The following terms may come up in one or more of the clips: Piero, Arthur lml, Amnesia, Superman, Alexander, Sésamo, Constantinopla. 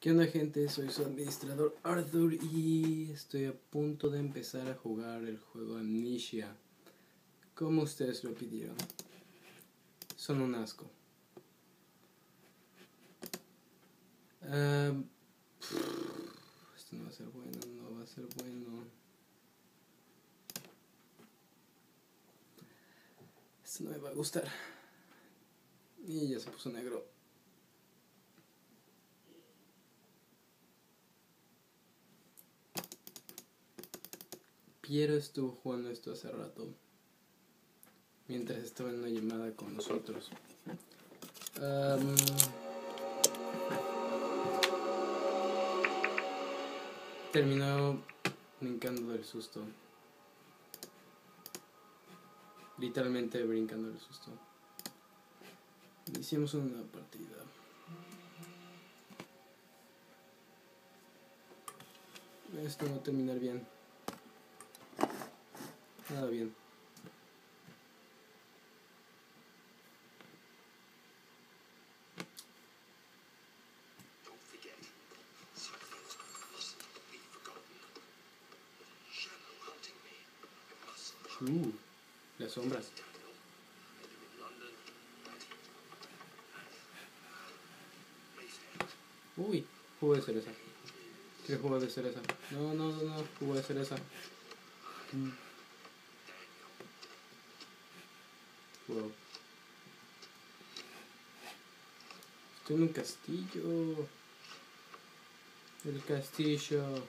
¿Qué onda, gente? Soy su administrador Arthur y estoy a punto de empezar a jugar el juego Amnesia, como ustedes lo pidieron. Son un asco. Esto no va a ser bueno. Esto no me va a gustar. Y ya se puso negro. Piero estuvo jugando esto hace rato, mientras estaba en una llamada con nosotros. Terminó brincando del susto. Literalmente brincando del susto. Hicimos una partida. Esto va a terminar bien. Nada bien. Las sombras. Uy, jugo de cereza. ¿Qué jugo de cereza? No, jugo de cereza. Wow. Estoy en un castillo. El castillo.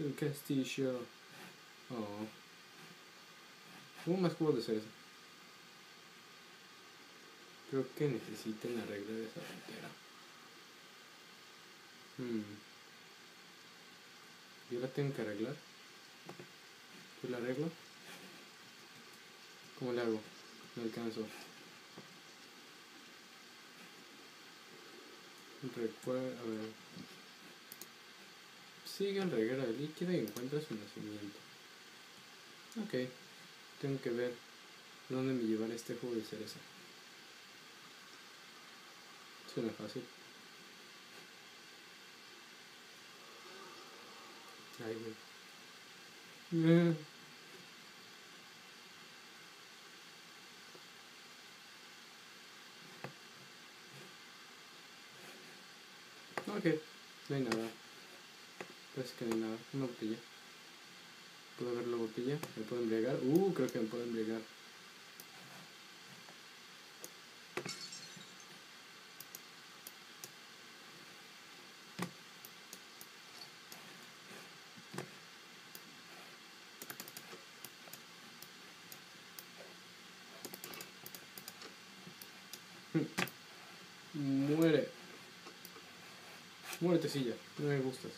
El castillo. Oh. ¿Cómo más puedo hacer eso? Creo que necesiten arreglar esa frontera. Yo la tengo que arreglar. ¿Yo la arreglo? ¿Cómo la hago? No alcanzo. A ver. Sigue el reguero de líquido y encuentra su nacimiento. Ok. Tengo que ver dónde me llevará este jugo de cereza. Suena fácil. Ahí voy. Ok, no hay nada. Parece que no hay nada. Una botella. ¿Puedo ver la botella? ¿Me puedo embriagar? Creo que me puedo embriagar. Muérete, silla, no me gustas.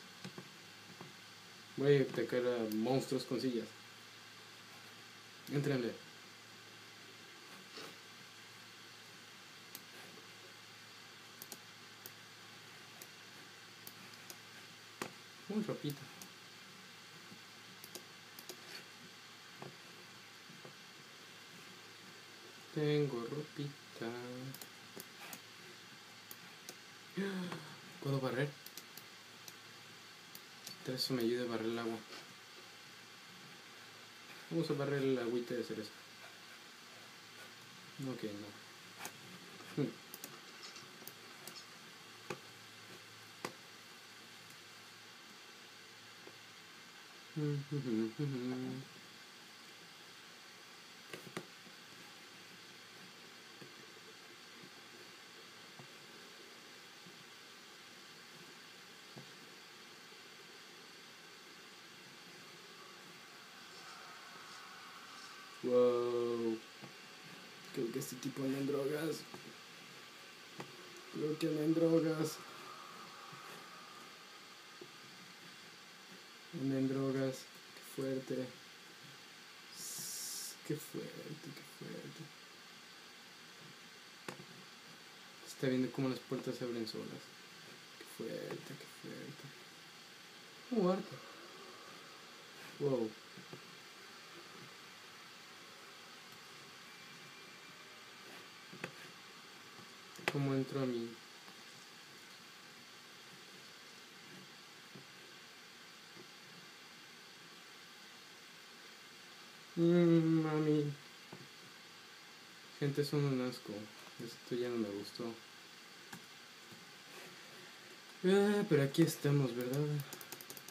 Voy a atacar a monstruos con sillas. Entrenle. Muy ropita. Tengo ropita. ¿Puedo barrer? Tal vez eso me ayude a barrer el agua. Vamos a barrer el agüita de cereza. Ok, no. Wow, creo que este tipo anda en drogas. Anda en drogas. Qué fuerte. Qué fuerte. Está viendo cómo las puertas se abren solas. Qué fuerte. Wow. ¿Cómo entro a mí? Mami. Gente, son un asco. Esto ya no me gustó. Ah, pero aquí estamos, ¿verdad?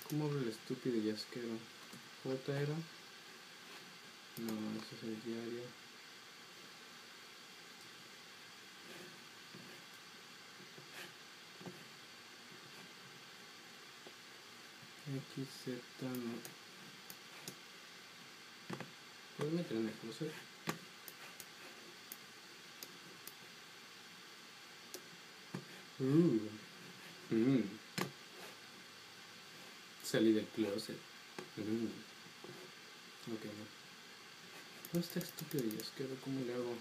¿Cómo abre el estúpido y asquero? ¿J era? No, ese es el diario. XZ no. ¿Puedo meter en el cruce? Salí del closet. Ok, no está estúpido y asqueroso. ¿Cómo le hago?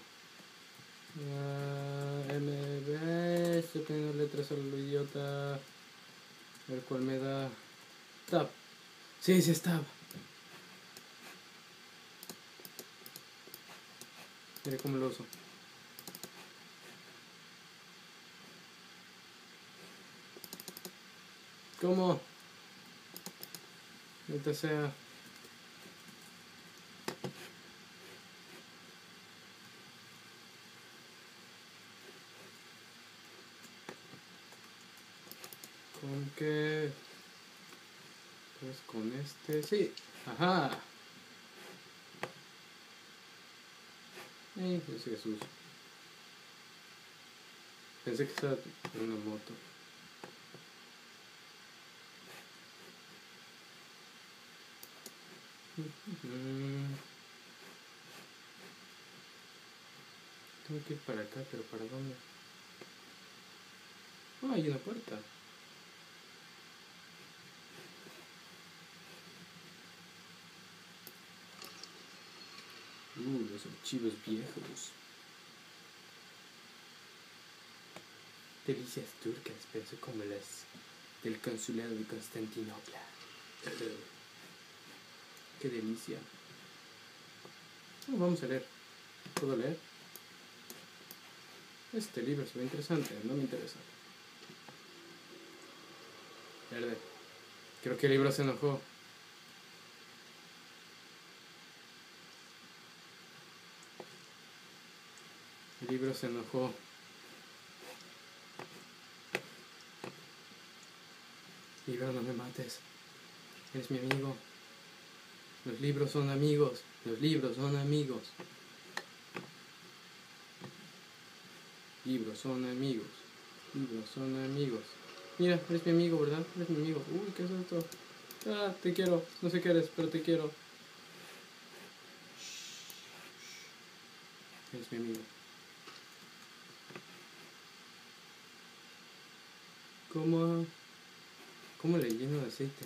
MB, estoy poniendo letras a lo idiota. A ver cuál me da. Tab. Sí, sí, tab. Mira cómo lo uso. ¿Cómo? Ahorita sea. ¿Con qué? Pues con este, sí. Ajá. Pues Jesús. Pensé que estaba en una moto. Tengo que ir para acá, pero ¿para dónde? Ah, hay una puerta. Los archivos viejos. Delicias turcas, pensó como las del consulado de Constantinopla. Qué delicia. Vamos a leer. ¿Puedo leer? Este libro se ve interesante, no me interesa. Verde. Creo que el libro se enojó. El libro se enojó. Libro, no me mates. Eres mi amigo. Los libros son amigos. Los libros son amigos. Libros son amigos. Libros son amigos. Mira, eres mi amigo, ¿verdad? Eres mi amigo. Uy, ¿qué es esto? Ah, te quiero. No sé qué eres, pero te quiero. Eres mi amigo. ¿Cómo le lleno de aceite?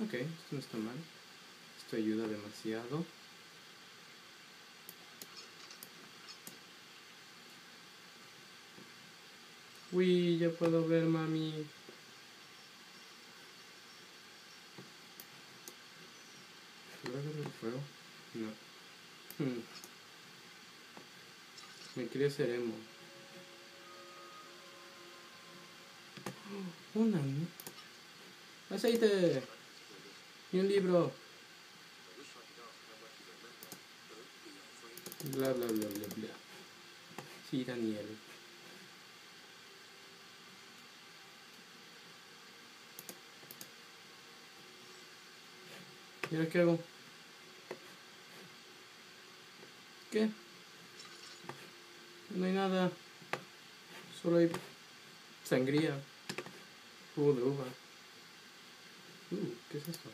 Ok, esto no está mal. Esto ayuda demasiado. Uy, ya puedo ver, mami. ¿Puedo agarrar el fuego? No. Me quería hacer emo. Una, ¿no? ¡Aceite! Y un libro. Bla, bla, bla, bla, bla. Sí, Daniel. ¿Y ahora qué hago? ¿Qué? No hay nada, solo hay sangría, jugo de uva. ¿Qué es esto?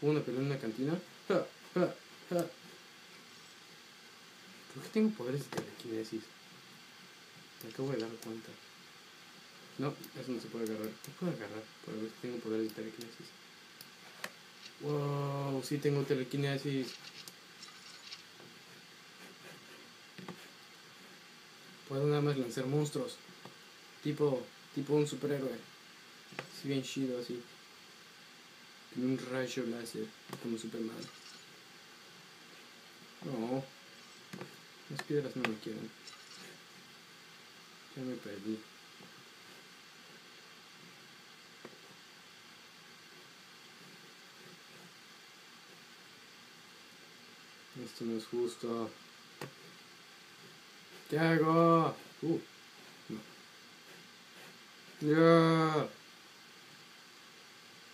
¿Una pelea en una cantina? Ja, ja, ja. Creo que tengo poderes de telequinesis. Me acabo de dar cuenta. No, eso no se puede agarrar. No puedo agarrar, pero a ver si tengo poderes de telequinesis. Wow, sí tengo telequinesis. Puedo nada más lanzar monstruos. Tipo un superhéroe. Si bien chido así. en un rayo láser, como Superman. No, las piedras no lo quieren. Ya me perdí. Esto no es justo. ¿Qué hago? No. Yeah.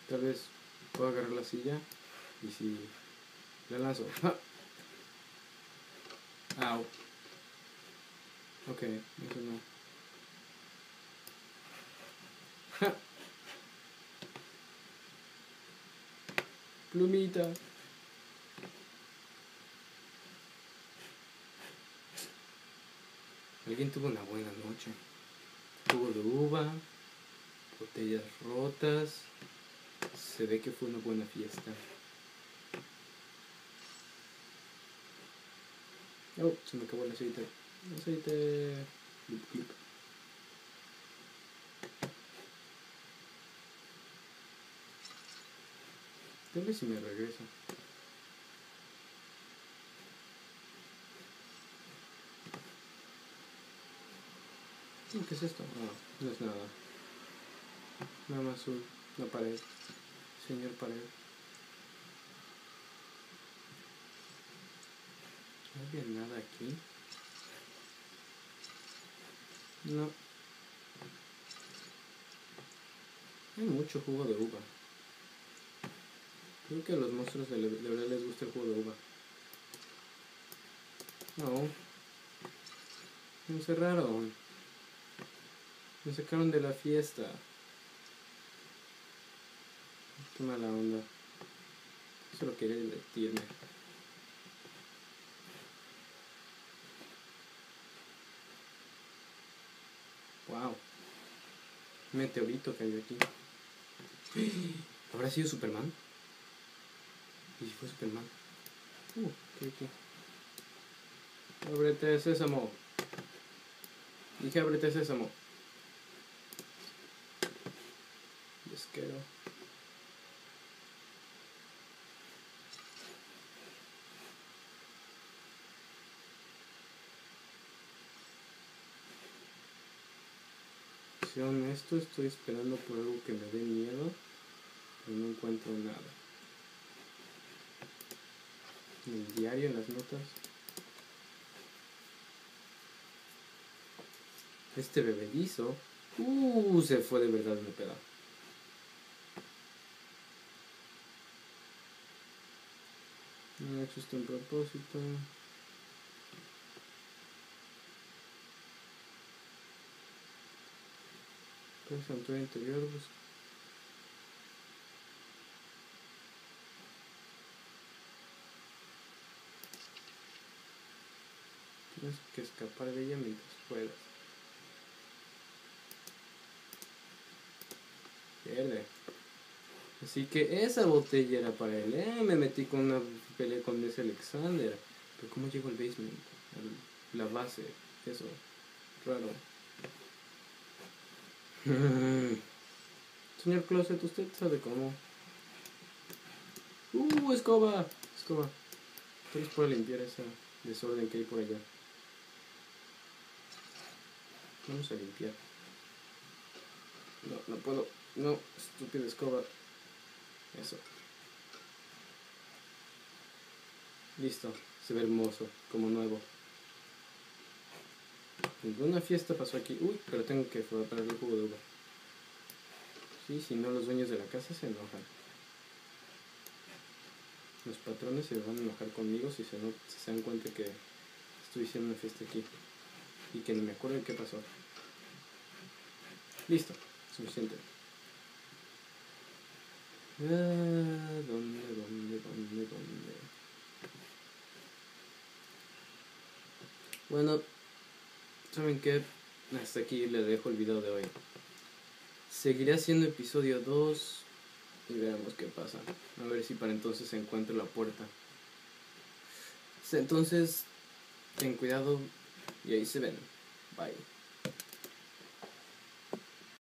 Tal vez puedo agarrar la silla. Y si la lanzo. Au. Ok, eso no. Plumita. Alguien tuvo una buena noche. Jugo de uva, botellas rotas. Se ve que fue una buena fiesta. Oh, se me acabó el aceite. Aceite. Clip, clip. Tal vez si me regreso. ¿Qué es esto? No, no es nada. Nada más una pared. Señor pared. ¿No había nada aquí? No. Hay mucho jugo de uva. Creo que a los monstruos de verdad les gusta el jugo de uva. No. Me encerraron. Me sacaron de la fiesta. Qué mala onda. Solo quería divertirme. Wow. Un meteorito cayó aquí. ¿Habrá sido Superman? ¿Y si fue Superman? ¿Qué aquí? Ábrete, Sésamo. Dije, ábrete, Sésamo. Pesquero. Si honesto, estoy esperando por algo que me dé miedo, pero no encuentro nada. En el diario, en las notas. Este bebedizo, se fue de verdad una peda. No existe un propósito. Pues santuario interior, pues. Tienes que escapar de ella mientras puedas. L. Así que esa botella era para él, me metí con una pelea con ese Alexander. Pero ¿cómo llegó al basement? La base, eso, raro. Señor Closet, usted sabe cómo. Escoba, escoba. Tal vez pueda limpiar esa desorden que hay por allá. Vamos a limpiar. No, no puedo, no, estúpida escoba. Eso. Listo. Se ve hermoso. Como nuevo. Ninguna fiesta pasó aquí. Uy, pero tengo que preparar el jugo de uva. Sí, si no, los dueños de la casa se enojan. Los patrones se van a enojar conmigo si se dan cuenta que estoy haciendo una fiesta aquí. Y que no me acuerdo de qué pasó. Listo. Suficiente. ¿Dónde? Bueno, ¿saben qué? Hasta aquí les dejo el video de hoy. Seguiré haciendo episodio 2 y veamos qué pasa. A ver si para entonces encuentro la puerta. Entonces, ten cuidado y ahí se ven. Bye.